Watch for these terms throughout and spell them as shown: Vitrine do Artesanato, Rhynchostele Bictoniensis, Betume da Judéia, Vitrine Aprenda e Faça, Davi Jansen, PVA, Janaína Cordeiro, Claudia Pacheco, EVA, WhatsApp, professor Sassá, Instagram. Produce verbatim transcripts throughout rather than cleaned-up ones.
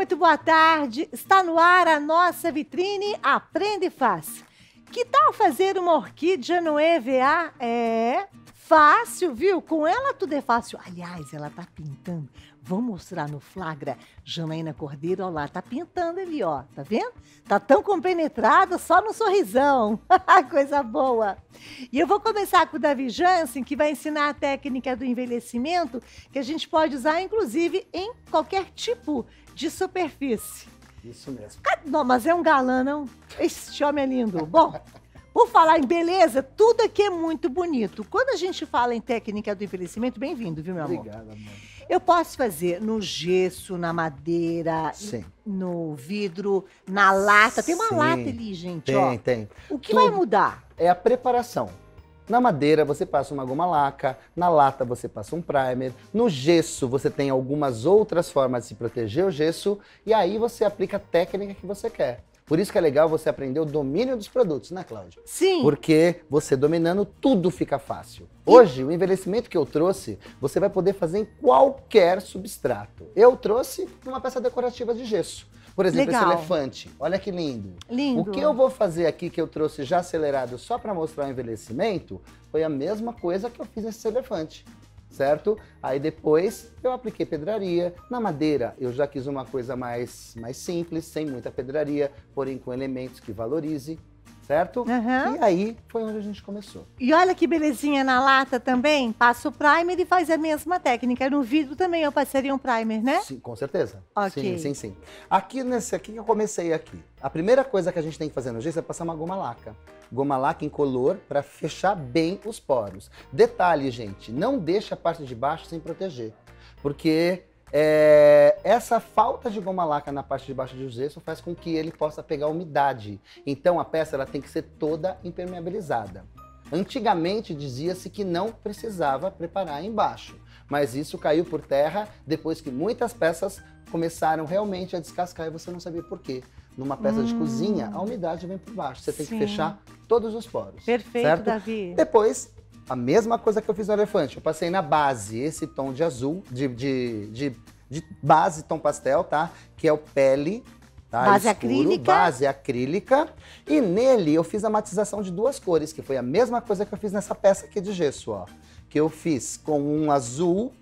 muito boa tarde. Está no ar a nossa vitrine Aprenda e Faça. Que tal fazer uma orquídea no E V A? É fácil, viu? Com ela tudo é fácil. Aliás, ela tá pintando. Vou mostrar no flagra. Janaína Cordeiro, olha lá, tá pintando ali, ó. Tá vendo? Tá tão compenetrada, só no sorrisão. Coisa boa. E eu vou começar com o Davi Jansen, que vai ensinar a técnica do envelhecimento, que a gente pode usar, inclusive, em qualquer tipo de superfície. Isso mesmo. Ah, não, mas é um galã, não? Este homem é lindo. Bom, por falar em beleza, tudo aqui é muito bonito. Quando a gente fala em técnica do envelhecimento, bem-vindo, viu, meu amor? Obrigada, amor. Eu posso fazer no gesso, na madeira, Sim. no vidro, na lata. Tem uma Sim. lata ali, gente. Tem, ó. tem. O que Tudo vai mudar? É a preparação. Na madeira você passa uma goma laca, na lata você passa um primer, no gesso você tem algumas outras formas de proteger o gesso e aí você aplica a técnica que você quer. Por isso que é legal você aprender o domínio dos produtos, né, Cláudia? Sim. Porque você dominando, tudo fica fácil. Hoje, o envelhecimento que eu trouxe, você vai poder fazer em qualquer substrato. Eu trouxe uma peça decorativa de gesso. Por exemplo, legal. Esse elefante. Olha que lindo. Lindo. O que eu vou fazer aqui, que eu trouxe já acelerado só para mostrar o envelhecimento, foi a mesma coisa que eu fiz nesse elefante. Certo? Aí depois eu apliquei pedraria. Na madeira eu já quis uma coisa mais, mais simples, sem muita pedraria, porém com elementos que valorize, certo? Uhum. E aí foi onde a gente começou. E olha que belezinha na lata também, passa o primer e faz a mesma técnica. No vidro também eu passaria um primer, né? Sim, com certeza. Okay. Sim, sim, sim. Aqui nesse aqui que eu comecei aqui. A primeira coisa que a gente tem que fazer no gesso é passar uma goma laca. Goma laca incolor para fechar bem os poros. Detalhe, gente, não deixa a parte de baixo sem proteger. Porque é, essa falta de goma laca na parte de baixo do gesso faz com que ele possa pegar umidade. Então a peça ela tem que ser toda impermeabilizada. Antigamente dizia-se que não precisava preparar embaixo. Mas isso caiu por terra depois que muitas peças começaram realmente a descascar e você não sabia por quê. Numa peça hum. de cozinha, a umidade vem por baixo. Você Sim. tem que fechar todos os poros. Perfeito, certo? Davi. Depois, a mesma coisa que eu fiz no elefante. Eu passei na base esse tom de azul, de, de, de, de base tom pastel, tá? Que é o pele. Tá? Base escuro, acrílica. Base acrílica. E nele eu fiz a matização de duas cores, que foi a mesma coisa que eu fiz nessa peça aqui de gesso, ó. Que eu fiz com um azul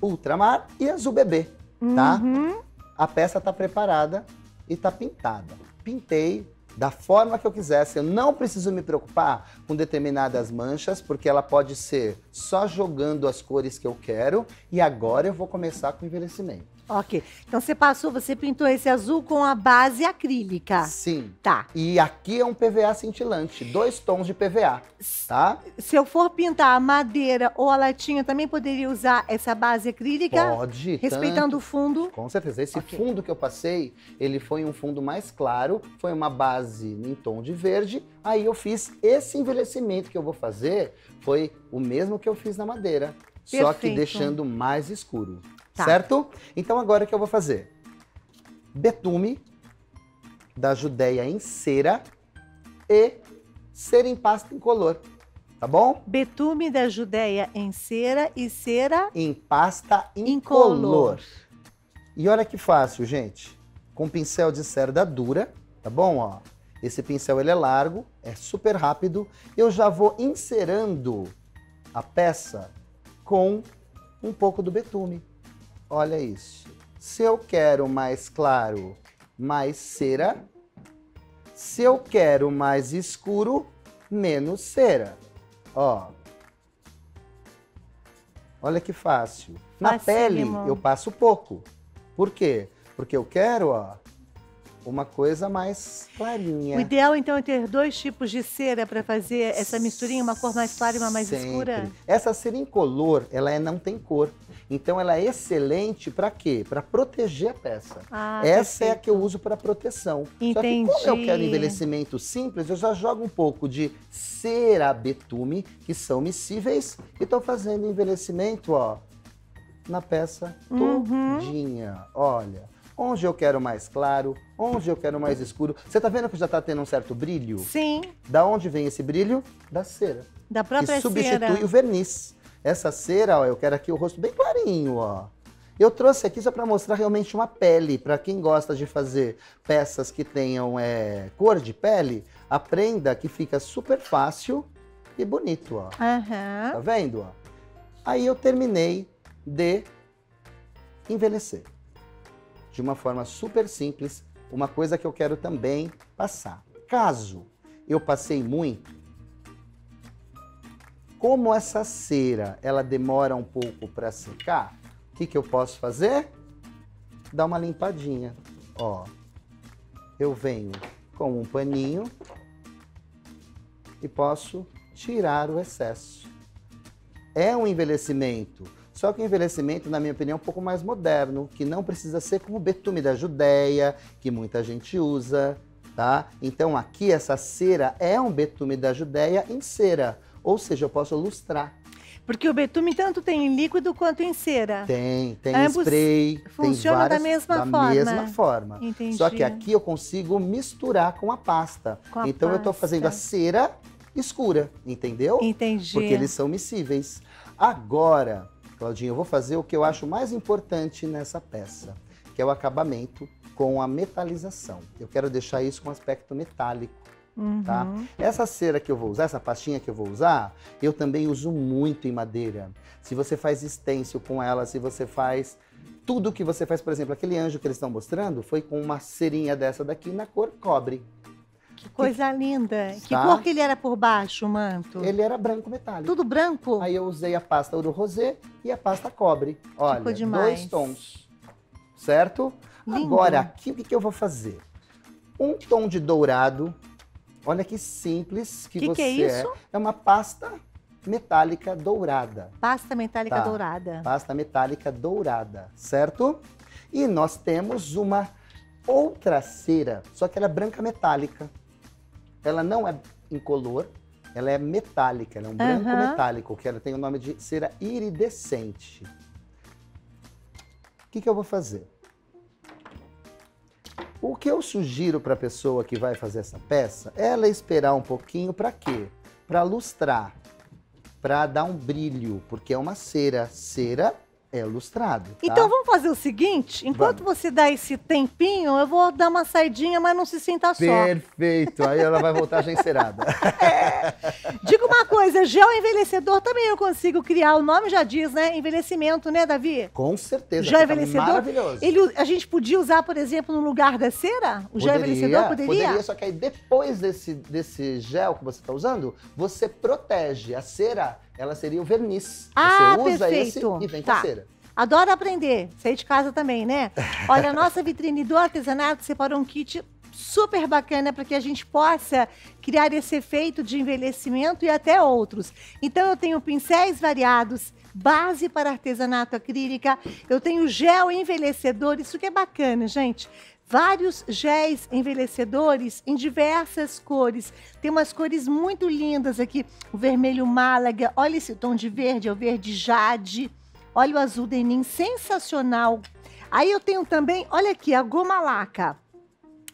ultramar e azul bebê, tá? Uhum. A peça tá preparada. E tá pintada. Pintei da forma que eu quisesse. Eu não preciso me preocupar com determinadas manchas, porque ela pode ser só jogando as cores que eu quero. E agora eu vou começar com o envelhecimento. Ok. Então você passou, você pintou esse azul com a base acrílica. Sim. Tá. E aqui é um P V A cintilante, dois tons de P V A, tá? Se eu for pintar a madeira ou a latinha, também poderia usar essa base acrílica? Pode. Respeitando tanto o fundo? Com certeza. Esse okay. fundo que eu passei, ele foi um fundo mais claro, foi uma base em tom de verde. Aí eu fiz esse envelhecimento que eu vou fazer, foi o mesmo que eu fiz na madeira, Perfeito. Só que deixando mais escuro. Tá. Certo? Então agora o que eu vou fazer? Betume da Judéia em cera e cera em pasta incolor, tá bom? Betume da Judéia em cera e cera em pasta incolor. incolor. E olha que fácil, gente. Com pincel de cerda dura, tá bom? Ó, esse pincel ele é largo, é super rápido. Eu já vou inserando a peça com um pouco do betume. Olha isso. Se eu quero mais claro, mais cera. Se eu quero mais escuro, menos cera. Ó. Olha que fácil. Na pele eu passo pouco. Por quê? Porque eu quero, ó, uma coisa mais clarinha. O ideal, então, é ter dois tipos de cera para fazer essa misturinha, uma cor mais clara e uma mais Sempre. escura? Essa cera incolor, ela é, não tem cor. Então, ela é excelente para quê? Para proteger a peça. Ah, essa perfeito. é a que eu uso para proteção. Entendi. Só que como eu quero envelhecimento simples, eu já jogo um pouco de cera betume, que são miscíveis, e estou fazendo envelhecimento, ó, na peça uhum. todinha. Olha. Onde eu quero mais claro, onde eu quero mais escuro. Você tá vendo que já tá tendo um certo brilho? Sim. Da onde vem esse brilho? Da cera. Da própria cera. Que substitui o verniz. Essa cera, ó, eu quero aqui o rosto bem clarinho, ó. Eu trouxe aqui só para mostrar realmente uma pele. Para quem gosta de fazer peças que tenham é, cor de pele, aprenda que fica super fácil e bonito, ó. Uhum. Tá vendo, ó? Aí eu terminei de envelhecer. De uma forma super simples, uma coisa que eu quero também passar. Caso eu passei muito, como essa cera ela demora um pouco para secar, o que que eu posso fazer? Dar uma limpadinha. Ó, eu venho com um paninho e posso tirar o excesso. É um envelhecimento, só que um envelhecimento, na minha opinião, um pouco mais moderno, que não precisa ser como o betume da Judéia, que muita gente usa, tá? Então aqui essa cera é um betume da Judéia em cera, ou seja, eu posso lustrar. Porque o betume tanto tem em líquido quanto em cera. Tem, tem Ambos spray, funciona tem várias, da mesma da forma. mesma forma. Entendi. Só que aqui eu consigo misturar com a pasta. Com a então pasta. eu estou fazendo a cera escura, entendeu? Entendi. Porque eles são miscíveis. Agora, Claudinha, eu vou fazer o que eu acho mais importante nessa peça, que é o acabamento com a metalização. Eu quero deixar isso com aspecto metálico, uhum. tá? Essa cera que eu vou usar, essa pastinha que eu vou usar, eu também uso muito em madeira. Se você faz stencil com ela, se você faz... Tudo que você faz, por exemplo, aquele anjo que eles estão mostrando, foi com uma cerinha dessa daqui na cor cobre. Que coisa que... linda. Tá. Que cor que ele era por baixo, o manto? Ele era branco metálico. Tudo branco? Aí eu usei a pasta ouro rosé e a pasta cobre. Olha, Ficou demais. dois tons, certo? Lindo. Agora, aqui o que, que eu vou fazer? Um tom de dourado. Olha que simples que, que você que é. Isso? É. É uma pasta metálica dourada. Pasta metálica tá. dourada. Pasta metálica dourada, certo? E nós temos uma outra cera, só que ela é branca metálica. Ela não é incolor, ela é metálica, ela é um uhum. branco metálico, que ela tem o nome de cera iridescente. O que, que eu vou fazer? O que eu sugiro para a pessoa que vai fazer essa peça, ela esperar um pouquinho para quê? Para lustrar, para dar um brilho, porque é uma cera, cera é lustrado. Tá? Então vamos fazer o seguinte, enquanto vamos. você dá esse tempinho, eu vou dar uma saidinha, mas não se sinta só. Perfeito, aí ela vai voltar já encerada. É. Diga uma coisa, gel envelhecedor também eu consigo criar, o nome já diz, né? Envelhecimento, né, Davi? Com certeza. Gel envelhecedor, maravilhoso. Ele, a gente podia usar, por exemplo, no lugar da cera? O poderia, gel envelhecedor poderia? Poderia, só que aí depois desse, desse gel que você está usando, você protege a cera. Ela seria o verniz. Ah, Você usa perfeito. esse e vem tá. com a cera. Adoro aprender. Saí de casa também, né? Olha, a nossa vitrine do artesanato separou um kit super bacana para que a gente possa criar esse efeito de envelhecimento e até outros. Então eu tenho pincéis variados, base para artesanato acrílica, eu tenho gel envelhecedor, isso que é bacana, gente. Vários géis envelhecedores em diversas cores. Tem umas cores muito lindas aqui. O vermelho Málaga, olha esse tom de verde, é o verde jade. Olha o azul denim, sensacional. Aí eu tenho também, olha aqui, a goma laca.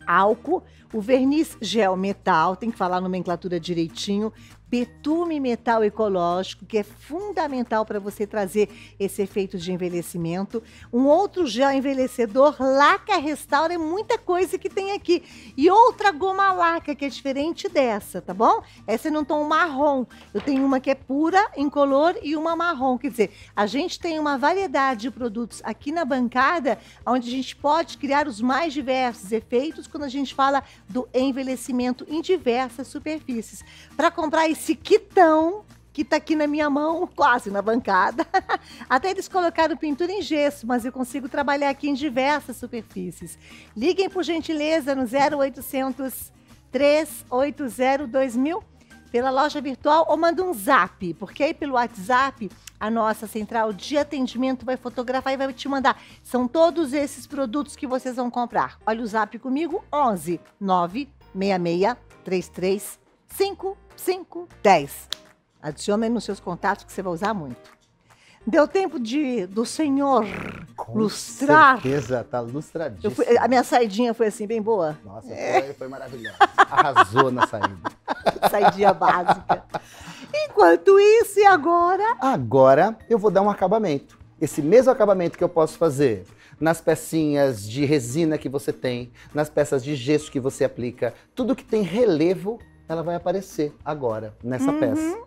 Álcool, o verniz gel metal, tem que falar a nomenclatura direitinho. Betume metal ecológico, que é fundamental para você trazer esse efeito de envelhecimento. Um outro gel envelhecedor, laca restaura, é muita coisa que tem aqui. E outra goma laca, que é diferente dessa, tá bom? Essa é num tom marrom. Eu tenho uma que é pura, incolor, e uma marrom. Quer dizer, a gente tem uma variedade de produtos aqui na bancada, onde a gente pode criar os mais diversos efeitos quando a gente fala do envelhecimento em diversas superfícies. Para comprar esse Esse quitão, que tá aqui na minha mão, quase na bancada. Até eles colocaram pintura em gesso, mas eu consigo trabalhar aqui em diversas superfícies. Liguem, por gentileza, no zero oitocentos, trezentos e oitenta, dois mil pela loja virtual ou manda um zap, porque aí pelo WhatsApp a nossa central de atendimento vai fotografar e vai te mandar. São todos esses produtos que vocês vão comprar. Olha o zap comigo, onze, nove seis seis, três três, cinco cinco dez. Adicione nos seus contatos que você vai usar muito. Deu tempo de do senhor Com lustrar. Com certeza, tá lustradíssimo. Fui, a minha saidinha foi assim, bem boa. Nossa, é. foi, foi maravilhosa. Arrasou na saída. Saidinha básica. Enquanto isso, e agora? Agora eu vou dar um acabamento. esse mesmo acabamento que eu posso fazer nas pecinhas de resina que você tem, nas peças de gesso que você aplica, tudo que tem relevo, ela vai aparecer agora nessa uhum. peça.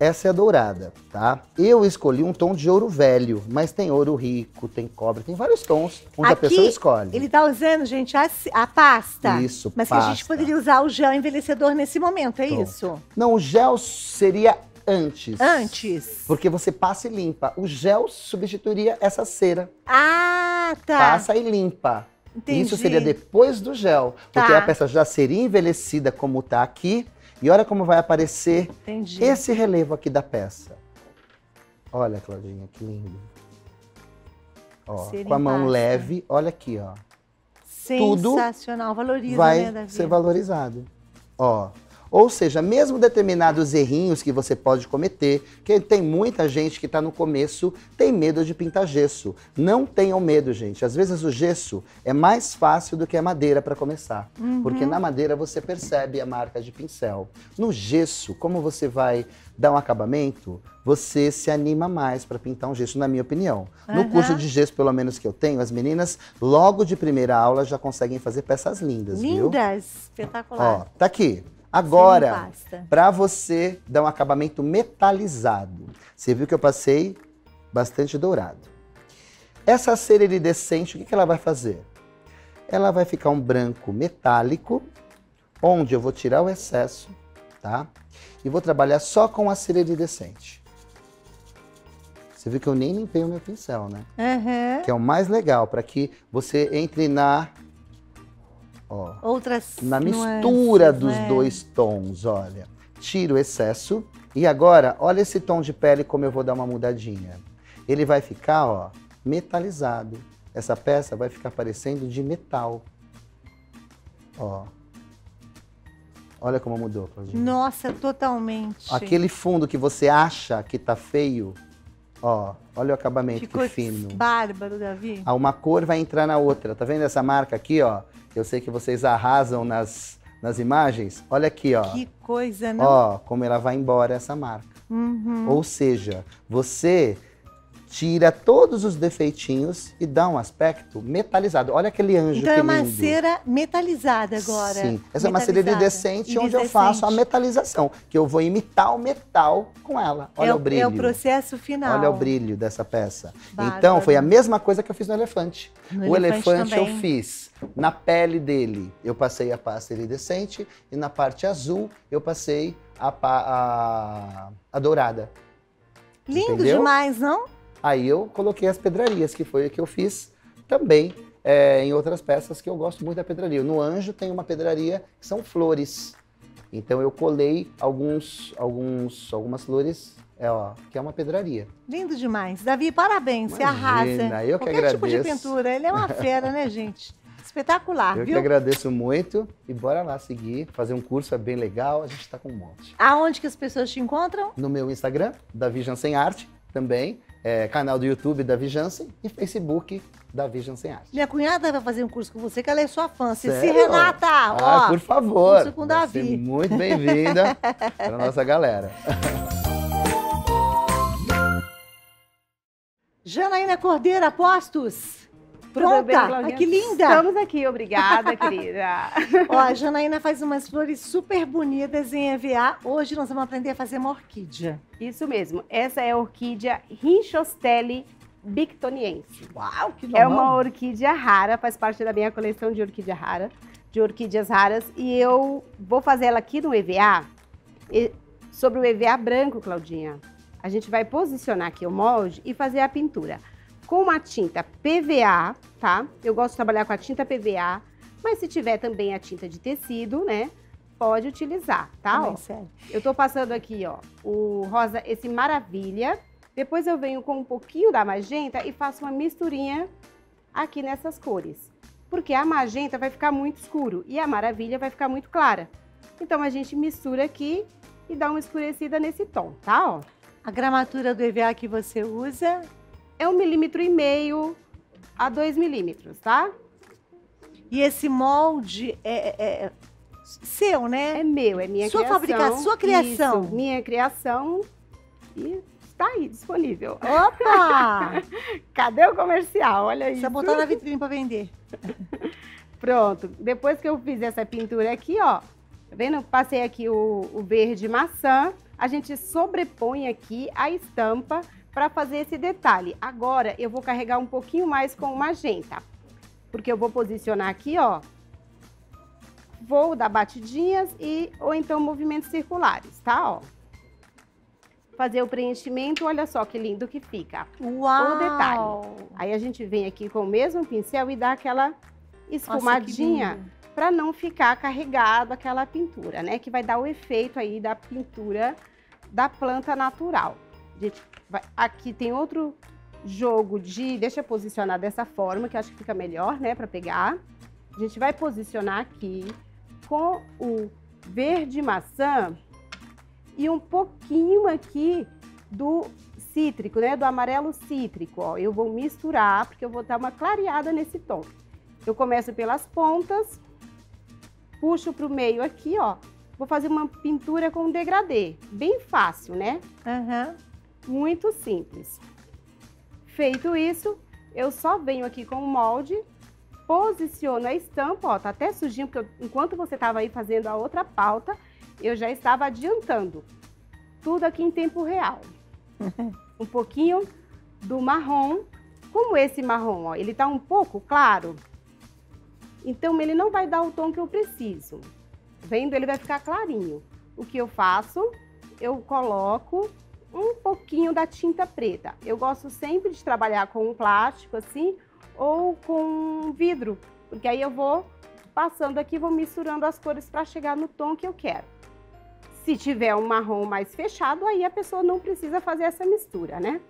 Essa é a dourada, tá? Eu escolhi um tom de ouro velho, mas tem ouro rico, tem cobre, tem vários tons onde aqui, a pessoa escolhe. Ele tá usando, gente, a, a pasta. Isso, mas pasta. Mas que a gente poderia usar o gel envelhecedor nesse momento, é Tô. isso? Não, o gel seria antes. Antes. Porque você passa e limpa. O gel substituiria essa cera. Ah, tá. Passa e limpa. Entendi. Isso seria depois do gel, porque tá. a peça já seria envelhecida como tá aqui. E olha como vai aparecer Entendi. esse relevo aqui da peça. Olha, Claudinha, que lindo. Ó, com a mão baixa. leve, olha aqui, ó. Sensacional, tudo valoriza, vai né, Davi? ser valorizado. Ó, ou seja, mesmo determinados errinhos que você pode cometer, que tem muita gente que está no começo, tem medo de pintar gesso. Não tenham medo, gente. Às vezes o gesso é mais fácil do que a madeira para começar. Uhum. Porque na madeira você percebe a marca de pincel. No gesso, como você vai dar um acabamento, você se anima mais para pintar um gesso, na minha opinião. Uhum. No curso de gesso, pelo menos que eu tenho, as meninas, logo de primeira aula, já conseguem fazer peças lindas, viu? Lindas! Espetacular! Ó, tá aqui. Agora, para você dar um acabamento metalizado, você viu que eu passei bastante dourado. Essa cera iridescente, o que ela vai fazer? Ela vai ficar um branco metálico, onde eu vou tirar o excesso, tá? E vou trabalhar só com a cera iridescente. Você viu que eu nem limpei o meu pincel, né? Uhum. Que é o mais legal, para que você entre na... Ó, Outras na mistura nuances, dos né? dois tons, olha. Tiro o excesso. E agora, olha esse tom de pele como eu vou dar uma mudadinha. Ele vai ficar, ó, metalizado. Essa peça vai ficar parecendo de metal. Ó. Olha como mudou, Claudinha. Nossa, totalmente. Aquele fundo que você acha que tá feio, ó, olha o acabamento Ficou que fino. Bárbaro, Davi. Ah, uma cor vai entrar na outra. Tá vendo essa marca aqui, ó? Eu sei que vocês arrasam nas, nas imagens. Olha aqui, ó. Que coisa, né? Ó, como ela vai embora essa marca. Uhum. Ou seja, você tira todos os defeitinhos e dá um aspecto metalizado. Olha aquele anjo então que lindo. Então é uma cera metalizada agora. Sim, essa é uma cera iridescente onde eu faço a metalização, que eu vou imitar o metal com ela. Olha é, o brilho. É o processo final. Olha o brilho dessa peça. Bárbaro. Então foi a mesma coisa que eu fiz no elefante. No o elefante, elefante eu fiz na pele dele. Eu passei a pasta iridescente e na parte azul eu passei a, a, a dourada. Lindo Entendeu? demais, não? Aí eu coloquei as pedrarias, que foi o que eu fiz também é, em outras peças que eu gosto muito da pedraria. No anjo tem uma pedraria que são flores. Então eu colei alguns, alguns, algumas flores, é, ó, que é uma pedraria. Lindo demais. Davi, parabéns, Imagina, você arrasa. Eu que Qualquer agradeço. tipo de pintura, ele é uma fera, né, gente? Espetacular, eu viu? Eu que agradeço muito e bora lá seguir, fazer um curso, é bem legal, a gente tá com um monte. Aonde que as pessoas te encontram? No meu Instagram, Davi Jansen Arte, também. É, canal do YouTube Davi Jansen e Facebook Davi Jansen Arte. Minha cunhada vai fazer um curso com você, que ela é sua fã. Se Renata, ah, ó, por favor, curso com Davi. Vai ser muito bem-vinda para nossa galera. Janaína Cordeiro, apostos? Pronta! Tudo bem, Ai, que linda! Estamos aqui, obrigada, querida. Ó, a Janaína faz umas flores super bonitas em E V A. Hoje nós vamos aprender a fazer uma orquídea. Isso mesmo. Essa é a orquídea Rhynchostele Bictoniensis. Uau, que legal! É uma orquídea rara, faz parte da minha coleção de orquídea rara, de orquídeas raras. E eu vou fazer ela aqui no E V A, sobre o E V A branco, Claudinha. A gente vai posicionar aqui o molde e fazer a pintura. Com uma tinta P V A, tá? Eu gosto de trabalhar com a tinta P V A, mas se tiver também a tinta de tecido, né? Pode utilizar, tá? Também, ó, sério. Eu tô passando aqui, ó, o rosa, esse maravilha. Depois eu venho com um pouquinho da magenta e faço uma misturinha aqui nessas cores. Porque a magenta vai ficar muito escuro e a maravilha vai ficar muito clara. Então a gente mistura aqui e dá uma escurecida nesse tom, tá? Ó. A gramatura do E V A que você usa... É um milímetro e meio a dois milímetros, tá? E esse molde é, é, é seu, né? É meu, é minha sua criação. Sua fabricação, sua criação. Isso, minha criação. E está aí disponível. Opa! Cadê o comercial? Olha isso. Só botar na vitrine para vender. Pronto. Depois que eu fiz essa pintura aqui, ó, tá vendo? Passei aqui o, o verde maçã. A gente sobrepõe aqui a estampa para fazer esse detalhe. Agora eu vou carregar um pouquinho mais com o magenta, porque eu vou posicionar aqui, ó. Vou dar batidinhas e ou então movimentos circulares, tá? Ó. Fazer o preenchimento, olha só que lindo que fica. Uau! O detalhe. Aí a gente vem aqui com o mesmo pincel e dá aquela esfumadinha para não ficar carregado aquela pintura, né? Que vai dar o efeito aí da pintura da planta natural. Gente, vai... aqui tem outro jogo de... Deixa eu posicionar dessa forma, que eu acho que fica melhor, né? Para pegar. A gente vai posicionar aqui com o verde maçã e um pouquinho aqui do cítrico, né? Do amarelo cítrico, ó. Eu vou misturar, porque eu vou dar uma clareada nesse tom. Eu começo pelas pontas, puxo pro meio aqui, ó. Vou fazer uma pintura com degradê. Bem fácil, né? Uhum. Muito simples. Feito isso, eu só venho aqui com o molde, posiciono a estampa, ó. Tá até sujinho, porque eu, enquanto você tava aí fazendo a outra pauta, eu já estava adiantando. Tudo aqui em tempo real. Um pouquinho do marrom. Como esse marrom, ó, ele tá um pouco claro, então ele não vai dar o tom que eu preciso. Vendo? Ele vai ficar clarinho. O que eu faço? Eu coloco um pouquinho da tinta preta. Eu gosto sempre de trabalhar com um plástico assim, ou com vidro, porque aí eu vou passando aqui, vou misturando as cores para chegar no tom que eu quero. Se tiver um marrom mais fechado, aí a pessoa não precisa fazer essa mistura, né?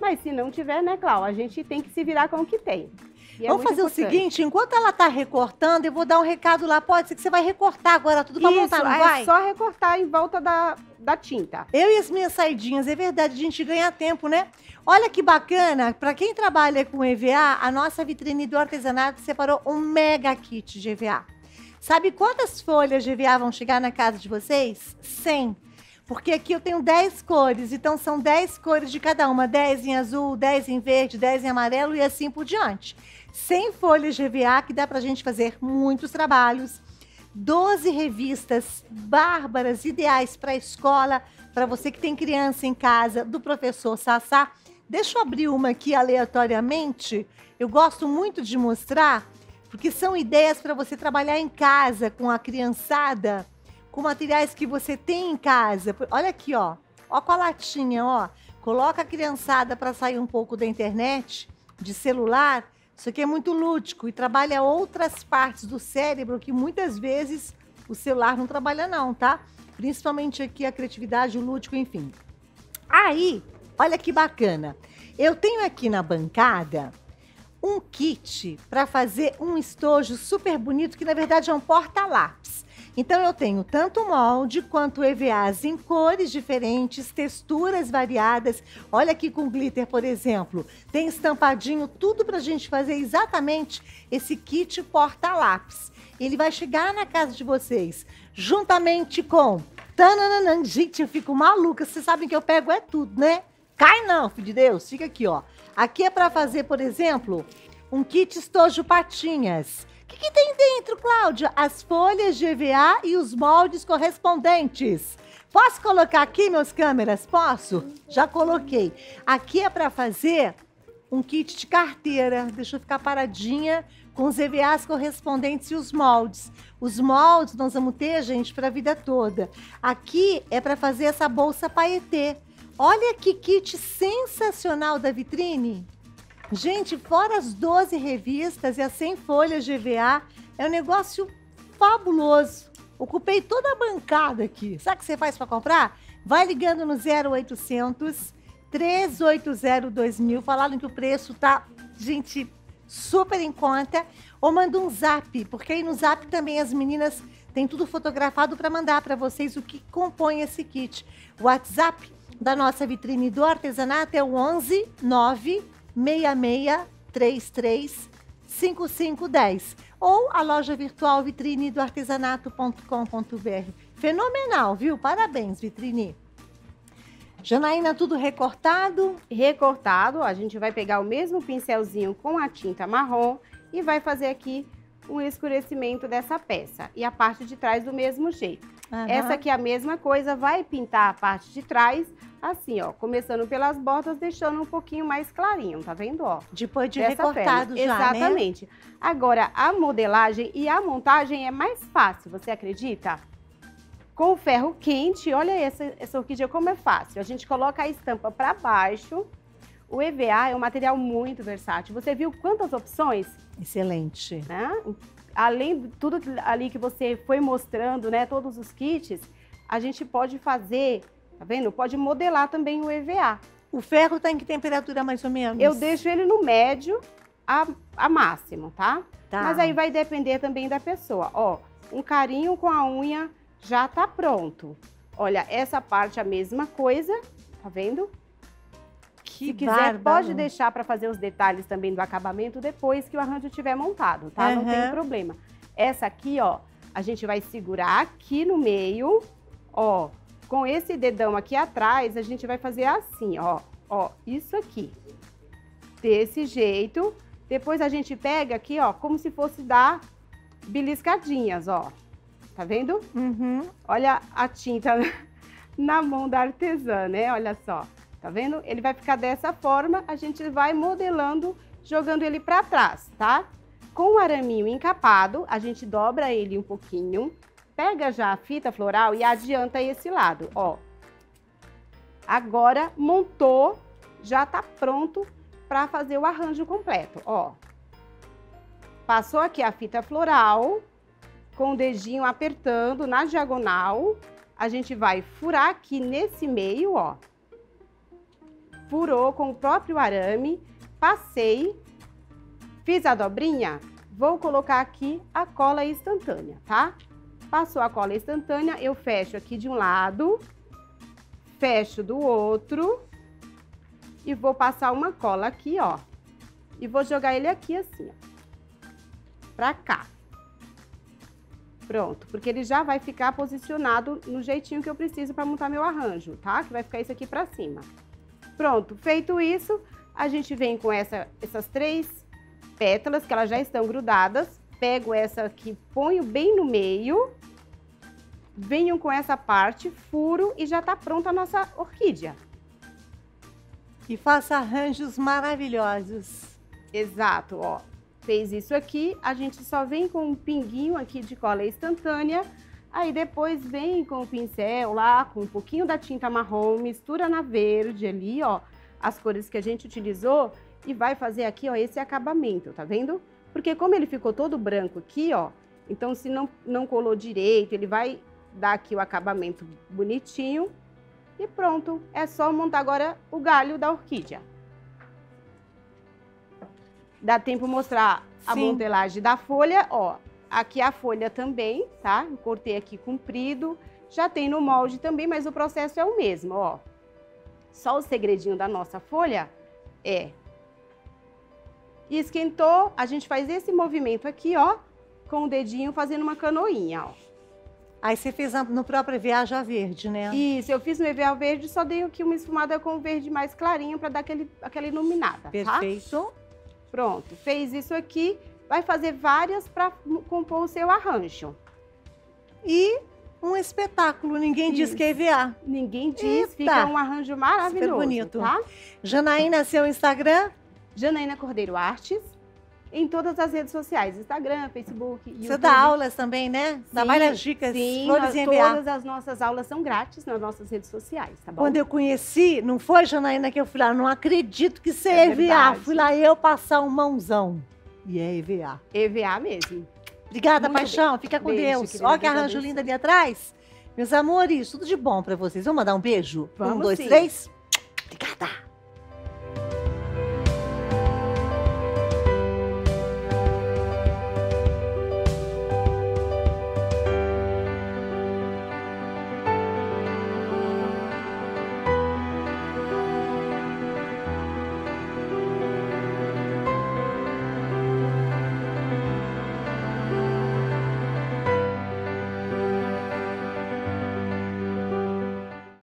Mas se não tiver, né, Cláudia? A gente tem que se virar com o que tem. E vamos é fazer importante. O seguinte, enquanto ela tá recortando, eu vou dar um recado lá. Pode ser que você vai recortar agora tudo pra montar, não vai? É só recortar em volta da, da tinta. Eu e as minhas saidinhas, é verdade, a gente ganha tempo, né? Olha que bacana, pra quem trabalha com E V A, a nossa vitrine do artesanato separou um mega kit de E V A. Sabe quantas folhas de E V A vão chegar na casa de vocês? cem. Porque aqui eu tenho dez cores, então são dez cores de cada uma. dez em azul, dez em verde, dez em amarelo e assim por diante. cem folhas de E V A que dá pra gente fazer muitos trabalhos. doze revistas bárbaras, ideais pra escola, pra você que tem criança em casa, do professor Sassá. Deixa eu abrir uma aqui aleatoriamente. Eu gosto muito de mostrar, porque são ideias pra você trabalhar em casa com a criançada, com materiais que você tem em casa. Olha aqui, ó. Ó com a latinha, ó. Coloca a criançada para sair um pouco da internet, de celular. Isso aqui é muito lúdico e trabalha outras partes do cérebro que muitas vezes o celular não trabalha não, tá? Principalmente aqui a criatividade, o lúdico, enfim. Aí, olha que bacana. Eu tenho aqui na bancada um kit para fazer um estojo super bonito, que na verdade é um porta-lápis. Então, eu tenho tanto molde quanto E V As em cores diferentes, texturas variadas. Olha aqui com glitter, por exemplo. Tem estampadinho, tudo pra gente fazer exatamente esse kit porta-lápis. Ele vai chegar na casa de vocês, juntamente com... Tananana. Gente, eu fico maluca. Vocês sabem que eu pego é tudo, né? Cai não, filho de Deus. Fica aqui, ó. Aqui é pra fazer, por exemplo, um kit estojo patinhas. O que, que tem dentro, Cláudia? As folhas de E V A e os moldes correspondentes. Posso colocar aqui, meus câmeras? Posso? Já coloquei. Aqui é para fazer um kit de carteira. Deixa eu ficar paradinha com os E V As correspondentes e os moldes. Os moldes nós vamos ter, gente, para a vida toda. Aqui é para fazer essa bolsa paetê. Olha que kit sensacional da vitrine. Gente, fora as doze revistas e as cem folhas de E V A, é um negócio fabuloso. Ocupei toda a bancada aqui. Sabe o que você faz para comprar? Vai ligando no zero oitocentos, trezentos e oitenta, dois mil. Falaram que o preço tá, gente, super em conta. Ou manda um zap, porque aí no zap também as meninas têm tudo fotografado para mandar para vocês o que compõe esse kit. O WhatsApp da nossa vitrine do artesanato é o onze, nove seis seis três três cinco cinco um zero ou a loja virtual vitrine do artesanato ponto com ponto br. Fenomenal, viu? Parabéns, vitrine. Janaína, tudo recortado? Recortado, ó, a gente vai pegar o mesmo pincelzinho com a tinta marrom e vai fazer aqui um escurecimento dessa peça. E a parte de trás do mesmo jeito. Uhum. Essa aqui é a mesma coisa, vai pintar a parte de trás, assim, ó, começando pelas bordas, deixando um pouquinho mais clarinho, tá vendo, ó? Depois de recortado já, né? Exatamente. Agora, a modelagem e a montagem é mais fácil, você acredita? Com o ferro quente, olha essa, essa orquídea como é fácil. A gente coloca a estampa para baixo. O E V A é um material muito versátil. Você viu quantas opções? Excelente. Né? Além de tudo ali que você foi mostrando, né, todos os kits, a gente pode fazer, tá vendo? Pode modelar também o E V A. O ferro está em que temperatura mais ou menos? Eu deixo ele no médio a, a máximo, tá? tá? Mas aí vai depender também da pessoa. Ó, um carinho com a unha... Já tá pronto. Olha, essa parte é a mesma coisa, tá vendo? Que Se quiser, bárbaro. Pode deixar para fazer os detalhes também do acabamento depois que o arranjo tiver montado, tá? Uhum. Não tem problema. Essa aqui, ó, a gente vai segurar aqui no meio, ó. Com esse dedão aqui atrás, a gente vai fazer assim, ó. Ó, isso aqui. Desse jeito. Depois a gente pega aqui, ó, como se fosse dar beliscadinhas, ó. Tá vendo? Uhum. Olha a tinta na mão da artesã, né? Olha só. Tá vendo? Ele vai ficar dessa forma, a gente vai modelando, jogando ele pra trás, tá? Com o araminho encapado, a gente dobra ele um pouquinho, pega já a fita floral e adianta esse lado, ó. Agora, montou, já tá pronto pra fazer o arranjo completo, ó. Passou aqui a fita floral... Com o dedinho apertando na diagonal, a gente vai furar aqui nesse meio, ó. Furou com o próprio arame, passei, fiz a dobrinha, vou colocar aqui a cola instantânea, tá? Passou a cola instantânea, eu fecho aqui de um lado, fecho do outro e vou passar uma cola aqui, ó. E vou jogar ele aqui assim, ó, pra cá. Pronto, porque ele já vai ficar posicionado no jeitinho que eu preciso para montar meu arranjo, tá? Que vai ficar isso aqui para cima. Pronto, feito isso, a gente vem com essa, essas três pétalas, que elas já estão grudadas. Pego essa aqui, ponho bem no meio. Venho com essa parte, furo e já tá pronta a nossa orquídea. E faça arranjos maravilhosos. Exato, ó. Fez isso aqui, a gente só vem com um pinguinho aqui de cola instantânea, aí depois vem com o pincel lá, com um pouquinho da tinta marrom, mistura na verde ali, ó, as cores que a gente utilizou e vai fazer aqui, ó, esse acabamento, tá vendo? Porque como ele ficou todo branco aqui, ó, então se não, não colou direito, ele vai dar aqui o acabamento bonitinho e pronto, é só montar agora o galho da orquídea. Dá tempo mostrar a Sim. modelagem da folha, ó. Aqui a folha também, tá? Eu cortei aqui comprido. Já tem no molde também, mas o processo é o mesmo, ó. Só o segredinho da nossa folha é... Esquentou, a gente faz esse movimento aqui, ó. Com o dedinho fazendo uma canoinha, ó. Aí você fez no próprio E V A já verde, né? Isso, eu fiz no E V A verde, só dei aqui uma esfumada com verde mais clarinho pra dar aquele, aquela iluminada, Perfeito. Tá? Pronto, fez isso aqui, vai fazer várias para compor o seu arranjo. E um espetáculo, ninguém diz que é E V A. Ninguém diz, fica um arranjo maravilhoso, super bonito. Tá? Janaína, seu Instagram? Janaína Cordeiro Artes, em todas as redes sociais, Instagram, Facebook, YouTube. Você dá aulas também, né? Dá sim, várias dicas, sim, flores em E V A. Todas as nossas aulas são grátis nas nossas redes sociais, tá bom? Quando eu conheci, não foi, Janaína, que eu fui lá, não acredito que seja é E V A. Verdade. Fui lá eu passar um mãozão. E é E V A. E V A mesmo. Obrigada, Muito paixão. Bem. Fica com beijo, Deus. Querida, olha que arranjo abençoe. Lindo ali atrás. Meus amores, tudo de bom pra vocês. Vamos mandar um beijo? Vamos, um, dois, sim. três. Obrigada.